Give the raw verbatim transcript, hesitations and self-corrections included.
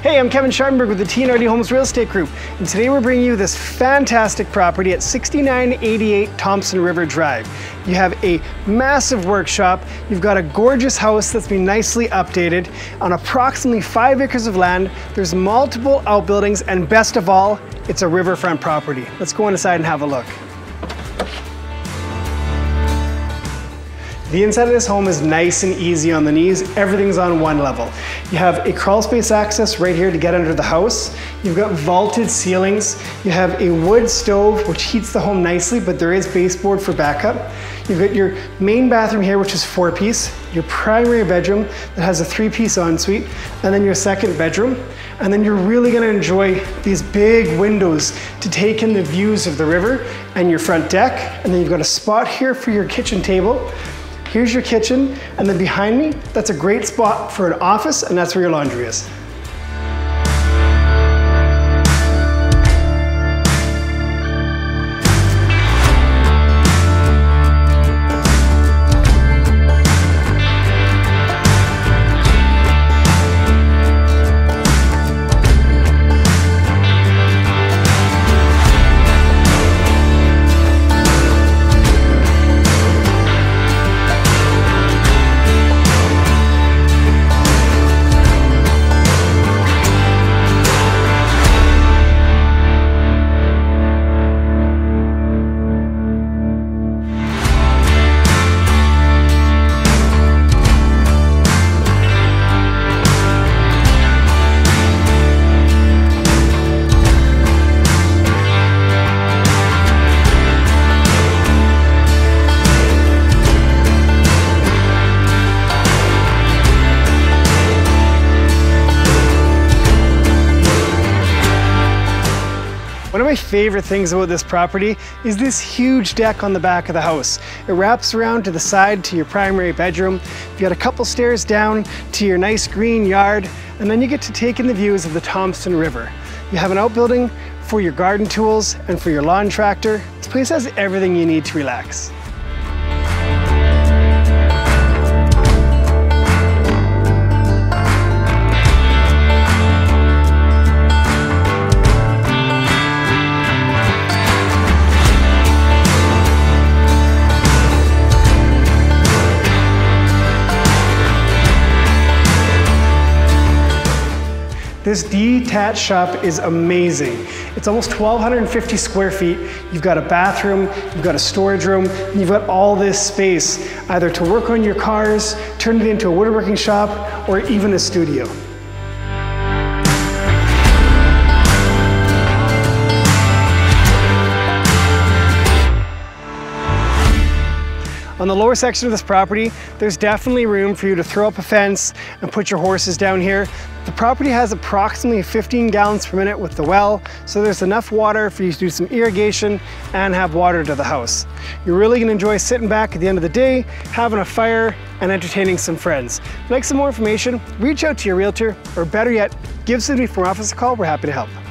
Hey, I'm Kevin Scharfenberg with the T N R D Homes Real Estate Group, and today we're bringing you this fantastic property at sixty-nine eighty-eight Thompson River Drive. You have a massive workshop, you've got a gorgeous house that's been nicely updated on approximately five acres of land, there's multiple outbuildings, and best of all, it's a riverfront property. Let's go inside and have a look. The inside of this home is nice and easy on the knees. Everything's on one level. You have a crawl space access right here to get under the house. You've got vaulted ceilings. You have a wood stove, which heats the home nicely, but there is baseboard for backup. You've got your main bathroom here, which is four piece, your primary bedroom that has a three piece ensuite, and then your second bedroom. And then you're really gonna enjoy these big windows to take in the views of the river and your front deck. And then you've got a spot here for your kitchen table. Here's your kitchen, and then behind me, that's a great spot for an office, and that's where your laundry is. One of my favorite things about this property is this huge deck on the back of the house. It wraps around to the side to your primary bedroom. You've got a couple stairs down to your nice green yard, and then you get to take in the views of the Thompson River. You have an outbuilding for your garden tools and for your lawn tractor. This place has everything you need to relax. This detached shop is amazing. It's almost one thousand two hundred fifty square feet. You've got a bathroom, you've got a storage room, and you've got all this space, either to work on your cars, turn it into a woodworking shop, or even a studio. On the lower section of this property, there's definitely room for you to throw up a fence and put your horses down here. The property has approximately fifteen gallons per minute with the well, so there's enough water for you to do some irrigation and have water to the house. You're really gonna enjoy sitting back at the end of the day, having a fire and entertaining some friends. If you'd like some more information, reach out to your realtor, or better yet, give somebody from our office a call. We're happy to help.